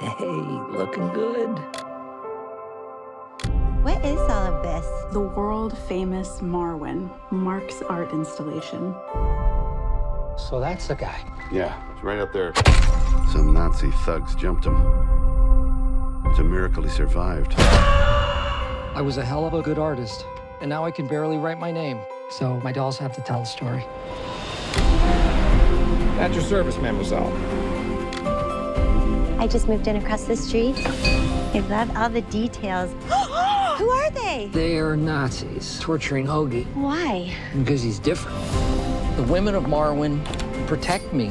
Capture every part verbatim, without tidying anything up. Hey, looking good. What is all of this? The world-famous Marwin, Mark's art installation. So that's the guy. Yeah, it's right up there. Some Nazi thugs jumped him. It's a miracle he survived. I was a hell of a good artist, and now I can barely write my name. So my dolls have to tell the story. At your service, mademoiselle. I just moved in across the street. I love all the details. Who are they? They are Nazis torturing Hoagie. Why? Because he's different. The women of Marwin protect me.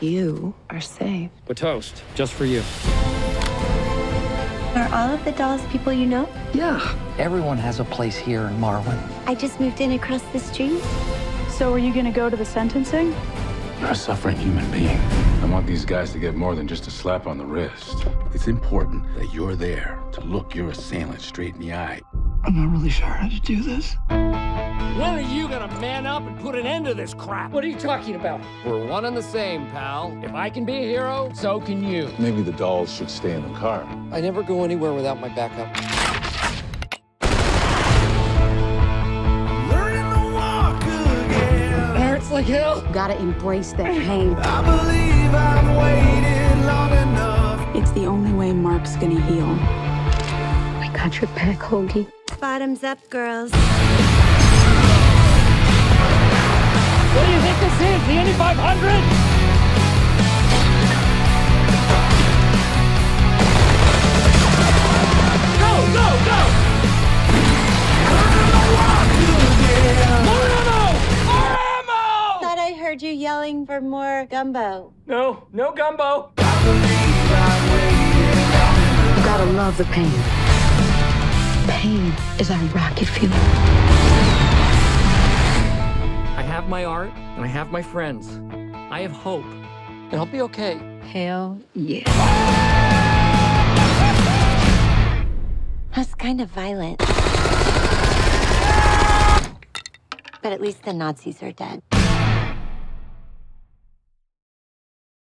You are saved. A toast, just for you. Are all of the dolls people you know? Yeah. Everyone has a place here in Marwin. I just moved in across the street. So are you going to go to the sentencing? You're a suffering human being. I want these guys to get more than just a slap on the wrist. It's important that you're there to look your assailant straight in the eye. I'm not really sure how to do this. When are you gonna man up and put an end to this crap? What are you talking about? We're one and the same, pal. If I can be a hero, so can you. Maybe the dolls should stay in the car. I never go anywhere without my backup. Like hell. Gotta embrace that pain. I believe I've waited long enough. It's the only way Mark's gonna heal. I got your back, Hoagie. Bottoms up, girls. What do you think this is? The Indy five hundred? Go, go, go! Heard you yelling for more gumbo. No, no gumbo. You gotta love the pain. Pain is our rocket fuel. I have my art and I have my friends. I have hope, and I'll be okay. Hell yeah. That's kind of violent. But at least the Nazis are dead.